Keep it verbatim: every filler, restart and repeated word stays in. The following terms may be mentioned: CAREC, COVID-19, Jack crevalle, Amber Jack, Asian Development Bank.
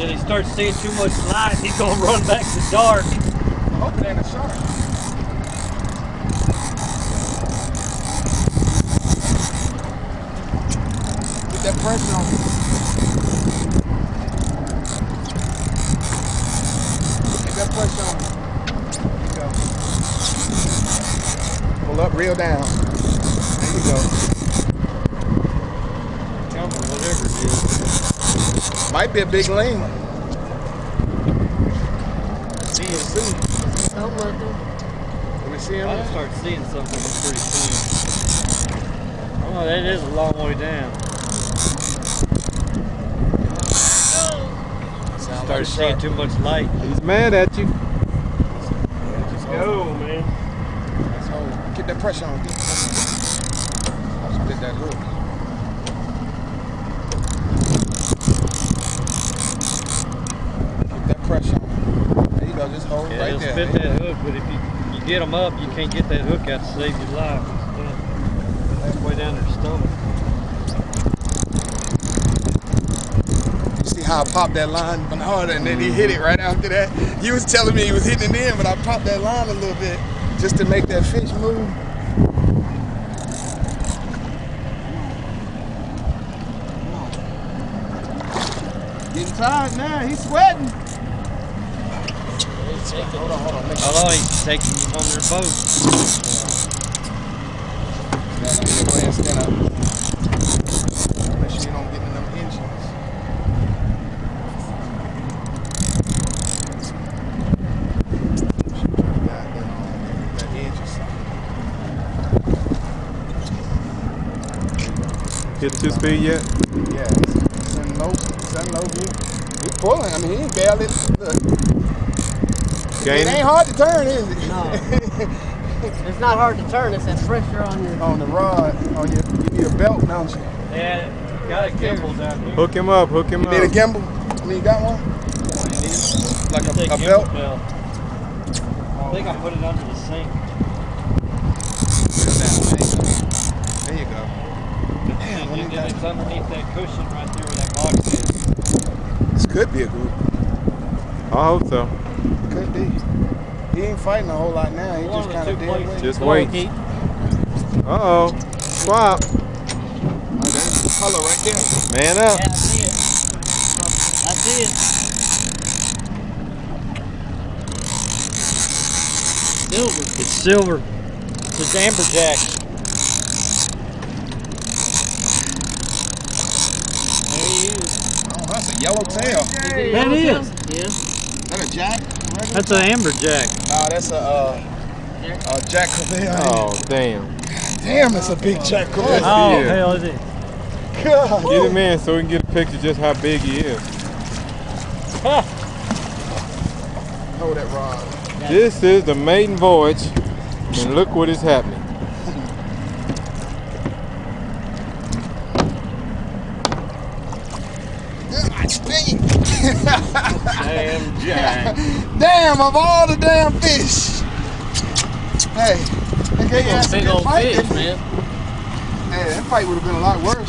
Till he starts seeing too much light, he's going to run back to dark. I hope it ain't a shark. Get that pressure on me. Get that pressure on me. There you go. Pull up, reel down. There you go. Tell me whatever it is. Might be a big lane. See you soon. Let me see him. I'll start seeing something pretty soon. Oh, that is a long way down. Start like seeing too much light. He's mad at you. Let's go, man. Let's hold. Get that pressure on. Get that pressure on. I'll split that hook. Just hold yeah, right there. Spit that hook, but if you, you get them up, you can't get that hook out to save your life. It's halfway down their stomach. You see how I popped that line harder and then he hit it right after that? He was telling me he was hitting it in, but I popped that line a little bit just to make that fish move. Getting tired now, he's sweating. Hold on, hold on. Hello, he's taking you on your boat. Yeah. Stand up, stand up. Make sure you don't get in them engines. That edge or something. Hit two speed yet? Yeah, it's in low, it's in low view. He's pulling, I mean, he ain't barely. Look. It ain't hard to turn, is it? No. It's not hard to turn. It's that pressure on your on the rod. On your you need a belt, don't you? Yeah. Got a gimbal down here. Hook him up. Hook him you up. You need a gimbal? I mean, you got one? What you need? Like you a, a belt? belt. Oh, I think I put it under the sink. There you go. Damn, you got it's underneath that cushion right there where that log is. This could be a group. I hope so. Could be. He ain't fighting a whole lot now. He One just kind of dead weight. Just wait. Uh-oh. Swap. There's color right there. Man up. Yeah, I see it. I see it. Silver. It's silver. It's Amber Jack. There he is. Oh, that's a yellow tail. Hey, that yellow is. Tail? Yeah. That a jack? Regular? That's an Amber Jack. Nah, that's a, uh, a Jack crevalle. Oh, damn. God damn, that's a big Jack crevalle. Oh, yeah. Hell is it? God. Get him in so we can get a picture just how big he is. Huh. Hold that rod. This is the maiden voyage, and look what is happening. Damn Jack. Damn, of all the damn fish. Hey, okay, yeah, big old fight, fish, man. Yeah, that fight would have been a lot worse.